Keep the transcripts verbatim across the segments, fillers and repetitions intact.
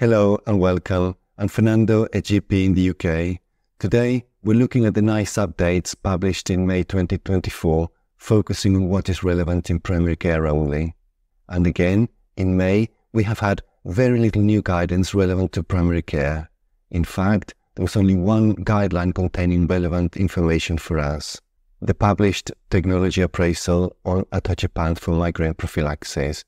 Hello and welcome. I'm Fernando, a G P in the U K. Today, we're looking at the NICE updates published in May twenty twenty-four, focusing on what is relevant in primary care only. And again, in May, we have had very little new guidance relevant to primary care. In fact, there was only one guideline containing relevant information for us, the published technology appraisal on atogepant for migraine prophylaxis.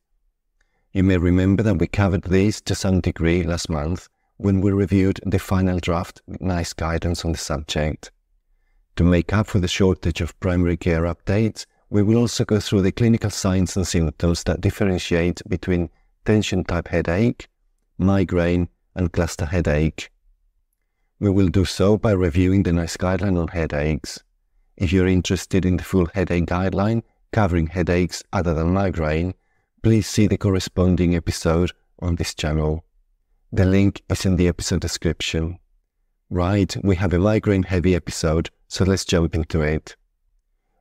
You may remember that we covered this to some degree last month when we reviewed the final draft NICE guidance on the subject. To make up for the shortage of primary care updates, we will also go through the clinical signs and symptoms that differentiate between tension-type headache, migraine and cluster headache. We will do so by reviewing the NICE guideline on headaches. If you're interested in the full headache guideline covering headaches other than migraine, please see the corresponding episode on this channel. The link is in the episode description. Right, we have a migraine-heavy episode, so let's jump into it.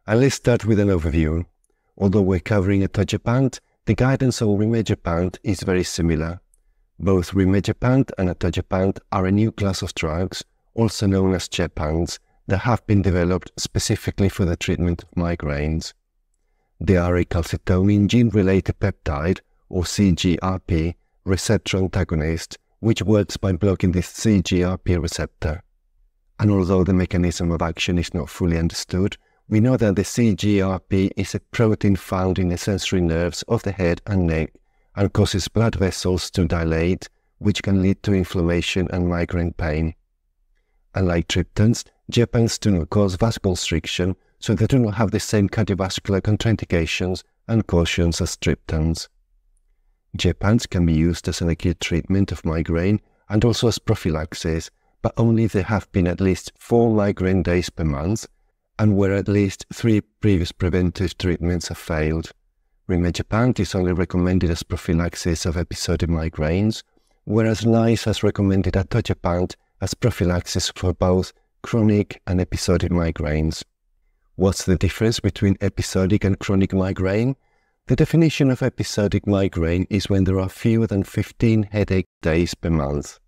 And let's start with an overview. Although we're covering atogepant, the guidance on rimegepant is very similar. Both rimegepant and atogepant are a new class of drugs, also known as gepants, that have been developed specifically for the treatment of migraines. They are a calcitonin gene-related peptide, or C G R P, receptor antagonist, which works by blocking the C G R P receptor. And although the mechanism of action is not fully understood, we know that the C G R P is a protein found in the sensory nerves of the head and neck and causes blood vessels to dilate, which can lead to inflammation and migraine pain. Unlike triptans, gepants do not cause vasoconstriction, so they do not have the same cardiovascular contraindications and cautions as triptans. Gepants can be used as an acute treatment of migraine and also as prophylaxis, but only if there have been at least four migraine days per month and where at least three previous preventive treatments have failed. Rimegepant is only recommended as prophylaxis of episodic migraines, whereas NICE has recommended atogepant as prophylaxis for both chronic and episodic migraines. What's the difference between episodic and chronic migraine? The definition of episodic migraine is when there are fewer than fifteen headache days per month.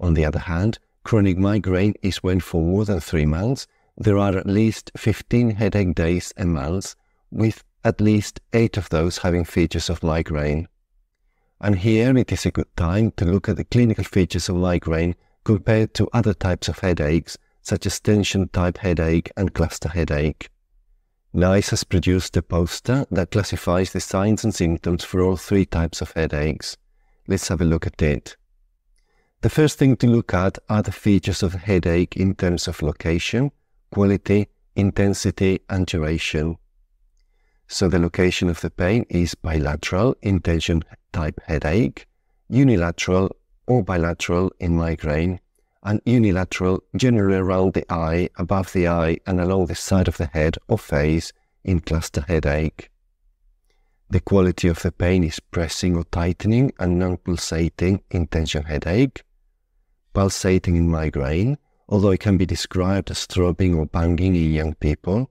On the other hand, chronic migraine is when for more than three months there are at least fifteen headache days a month, with at least eight of those having features of migraine. And here it is a good time to look at the clinical features of migraine compared to other types of headaches, such as tension-type headache and cluster headache. NICE has produced a poster that classifies the signs and symptoms for all three types of headaches. Let's have a look at it. The first thing to look at are the features of a headache in terms of location, quality, intensity and duration. So the location of the pain is bilateral in tension type headache, unilateral or bilateral in migraine, and unilateral generally around the eye, above the eye and along the side of the head or face in cluster headache. The quality of the pain is pressing or tightening and non-pulsating in tension headache, pulsating in migraine, although it can be described as throbbing or banging in young people,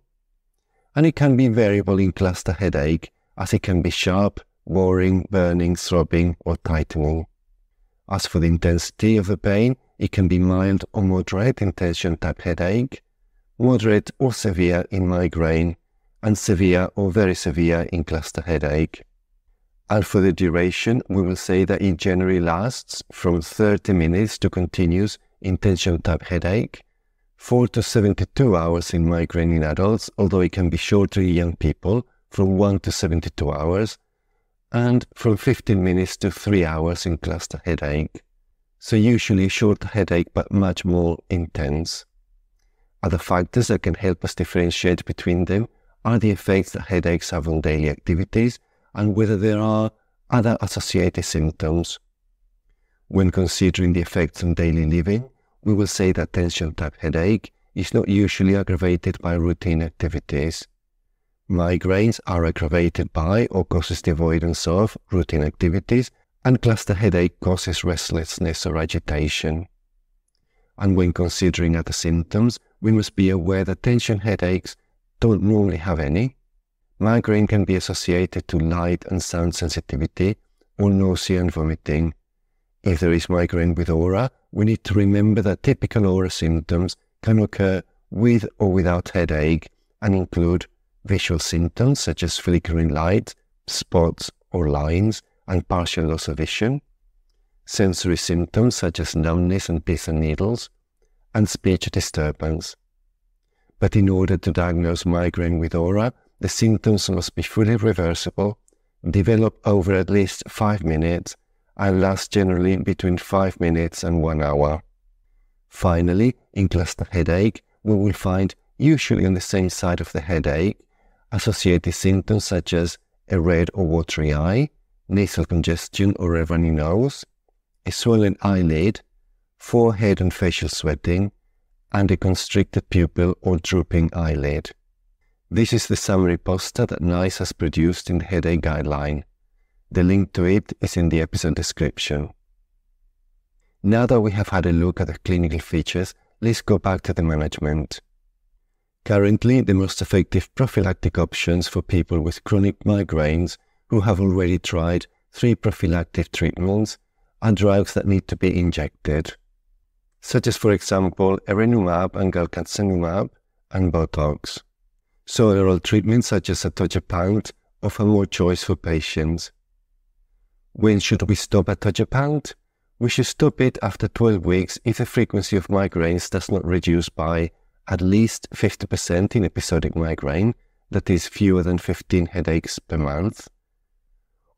and it can be variable in cluster headache as it can be sharp, worrying, burning, throbbing or tightening. As for the intensity of the pain, it can be mild or moderate in tension-type headache, moderate or severe in migraine, and severe or very severe in cluster headache. And for the duration, we will say that it generally lasts from thirty minutes to continuous in tension-type headache, four to seventy-two hours in migraine in adults, although it can be shorter in young people, from one to seventy-two hours, and from fifteen minutes to three hours in cluster headache. So usually short headache but much more intense. Other factors that can help us differentiate between them are the effects that headaches have on daily activities and whether there are other associated symptoms. When considering the effects on daily living, we will say that tension-type headache is not usually aggravated by routine activities. Migraines are aggravated by or causes the avoidance of routine activities, and cluster headache causes restlessness or agitation. And when considering other symptoms, we must be aware that tension headaches don't normally have any. Migraine can be associated to light and sound sensitivity or nausea and vomiting. If there is migraine with aura, we need to remember that typical aura symptoms can occur with or without headache and include visual symptoms such as flickering light, spots or lines, and partial loss of vision, sensory symptoms such as numbness and pins and needles, and speech disturbance. But in order to diagnose migraine with aura, the symptoms must be fully reversible, develop over at least five minutes, and last generally between five minutes and one hour. Finally, in cluster headache, we will find, usually on the same side of the headache, associated symptoms such as a red or watery eye, nasal congestion or a runny nose, a swollen eyelid, forehead and facial sweating, and a constricted pupil or drooping eyelid. This is the summary poster that NICE has produced in the headache guideline. The link to it is in the episode description. Now that we have had a look at the clinical features, let's go back to the management. Currently, the most effective prophylactic options for people with chronic migraines who have already tried three prophylactic treatments are drugs that need to be injected, such as, for example, erenumab and galcanezumab and Botox. So oral treatments such as atogepant offer more choice for patients. When should we stop atogepant? We should stop it after twelve weeks if the frequency of migraines does not reduce by at least fifty percent in episodic migraine, that is fewer than fifteen headaches per month,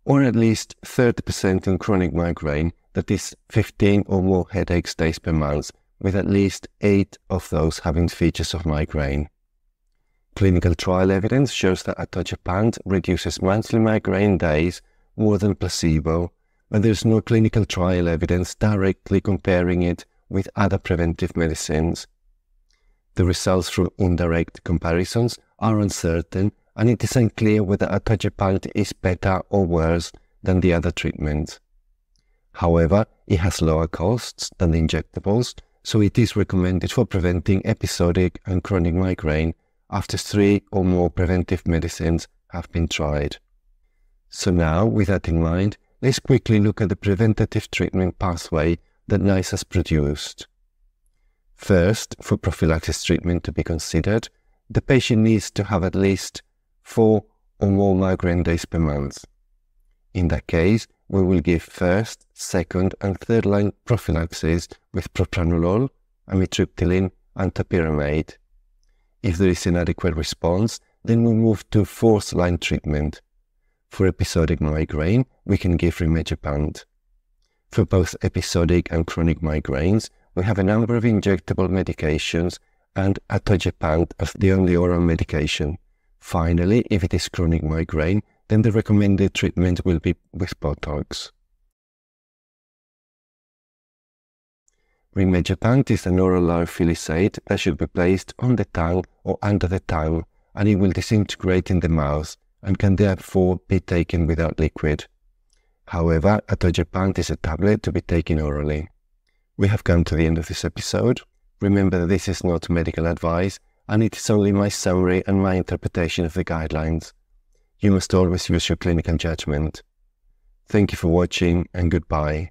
or at least thirty percent in chronic migraine, that is fifteen or more headaches days per month, with at least eight of those having features of migraine. Clinical trial evidence shows that atogepant reduces monthly migraine days more than placebo, but there is no clinical trial evidence directly comparing it with other preventive medicines. The results from indirect comparisons are uncertain, and it is unclear whether atogepant is better or worse than the other treatments. However, it has lower costs than the injectables, so it is recommended for preventing episodic and chronic migraine after three or more preventive medicines have been tried. So now, with that in mind, let's quickly look at the preventative treatment pathway that NICE has produced. First, for prophylaxis treatment to be considered, the patient needs to have at least four or more migraine days per month. In that case, we will give first, second and third line prophylaxis with propranolol, amitriptyline and topiramate. If there is inadequate response, then we move to fourth line treatment. For episodic migraine, we can give rimegepant. For both episodic and chronic migraines, we have a number of injectable medications and atogepant as the only oral medication. Finally, if it is chronic migraine, then the recommended treatment will be with Botox. Rimegepant is an oral lyophilizate that should be placed on the tongue or under the tongue, and it will disintegrate in the mouth and can therefore be taken without liquid. However, atogepant is a tablet to be taken orally. We have come to the end of this episode. Remember that this is not medical advice, and it is only my summary and my interpretation of the guidelines. You must always use your clinical judgment. Thank you for watching, and goodbye.